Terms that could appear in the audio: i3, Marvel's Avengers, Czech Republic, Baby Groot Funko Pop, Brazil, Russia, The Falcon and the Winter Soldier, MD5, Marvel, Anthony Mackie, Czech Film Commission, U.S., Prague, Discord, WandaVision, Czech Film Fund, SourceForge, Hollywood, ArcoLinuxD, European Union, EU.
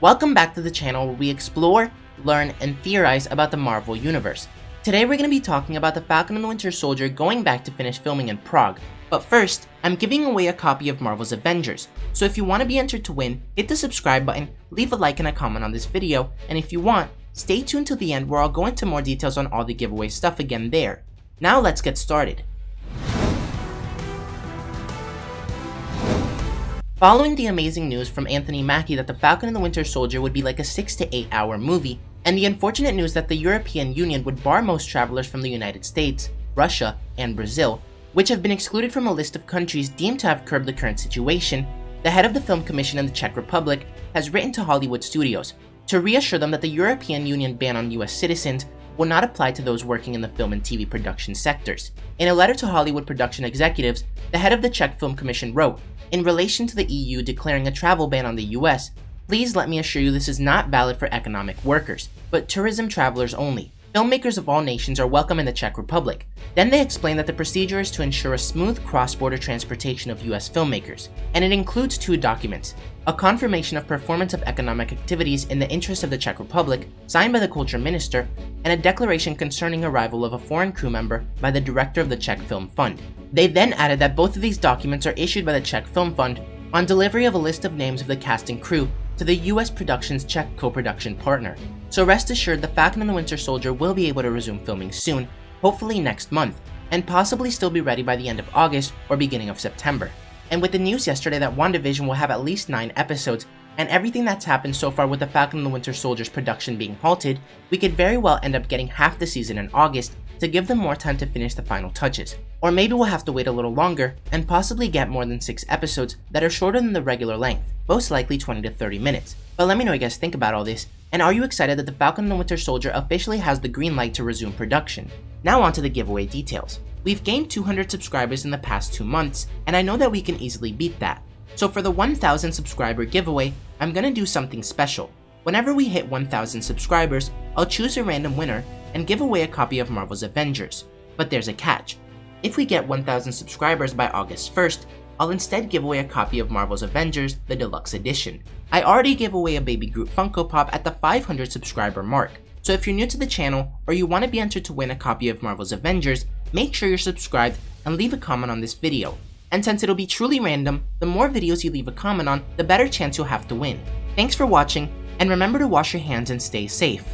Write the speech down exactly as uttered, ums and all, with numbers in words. Welcome back to the channel where we explore, learn, and theorize about the Marvel Universe. Today we're going to be talking about The Falcon and the Winter Soldier going back to finish filming in Prague, but first, I'm giving away a copy of Marvel's Avengers, so if you want to be entered to win, hit the subscribe button, leave a like and a comment on this video, and if you want, stay tuned till the end where I'll go into more details on all the giveaway stuff again there. Now let's get started. Following the amazing news from Anthony Mackie that The Falcon and the Winter Soldier would be like a six to eight hour movie, and the unfortunate news that the European Union would bar most travelers from the United States, Russia, and Brazil, which have been excluded from a list of countries deemed to have curbed the current situation, the head of the Film Commission in the Czech Republic has written to Hollywood studios to reassure them that the European Union ban on U S citizens will not apply to those working in the film and T V production sectors. In a letter to Hollywood production executives, the head of the Czech Film Commission wrote, "In relation to the E U declaring a travel ban on the U S, please let me assure you this is not valid for economic workers, but tourism travelers only. Filmmakers of all nations are welcome in the Czech Republic." Then they explain that the procedure is to ensure a smooth cross-border transportation of U S filmmakers, and it includes two documents, a confirmation of performance of economic activities in the interest of the Czech Republic, signed by the culture minister, and a declaration concerning arrival of a foreign crew member by the director of the Czech Film Fund. They then added that both of these documents are issued by the Czech Film Fund on delivery of a list of names of the cast and crew to the U S production's Czech co-production partner. So rest assured, The Falcon and the Winter Soldier will be able to resume filming soon, hopefully next month, and possibly still be ready by the end of August or beginning of September. And with the news yesterday that WandaVision will have at least nine episodes, and everything that's happened so far with The Falcon and the Winter Soldier's production being halted, we could very well end up getting half the season in August to give them more time to finish the final touches. Or maybe we'll have to wait a little longer and possibly get more than six episodes that are shorter than the regular length, most likely twenty to thirty minutes. But let me know what you guys think about all this, and are you excited that The Falcon and the Winter Soldier officially has the green light to resume production? Now onto the giveaway details. We've gained two hundred subscribers in the past two months, and I know that we can easily beat that. So for the one thousand subscriber giveaway, I'm gonna do something special. Whenever we hit one thousand subscribers, I'll choose a random winner and give away a copy of Marvel's Avengers. But there's a catch. If we get one thousand subscribers by August first, I'll instead give away a copy of Marvel's Avengers, the Deluxe Edition. I already gave away a Baby Groot Funko Pop at the five hundred subscriber mark, so if you're new to the channel or you want to be entered to win a copy of Marvel's Avengers, make sure you're subscribed and leave a comment on this video. And since it'll be truly random, the more videos you leave a comment on, the better chance you'll have to win. Thanks for watching, and remember to wash your hands and stay safe.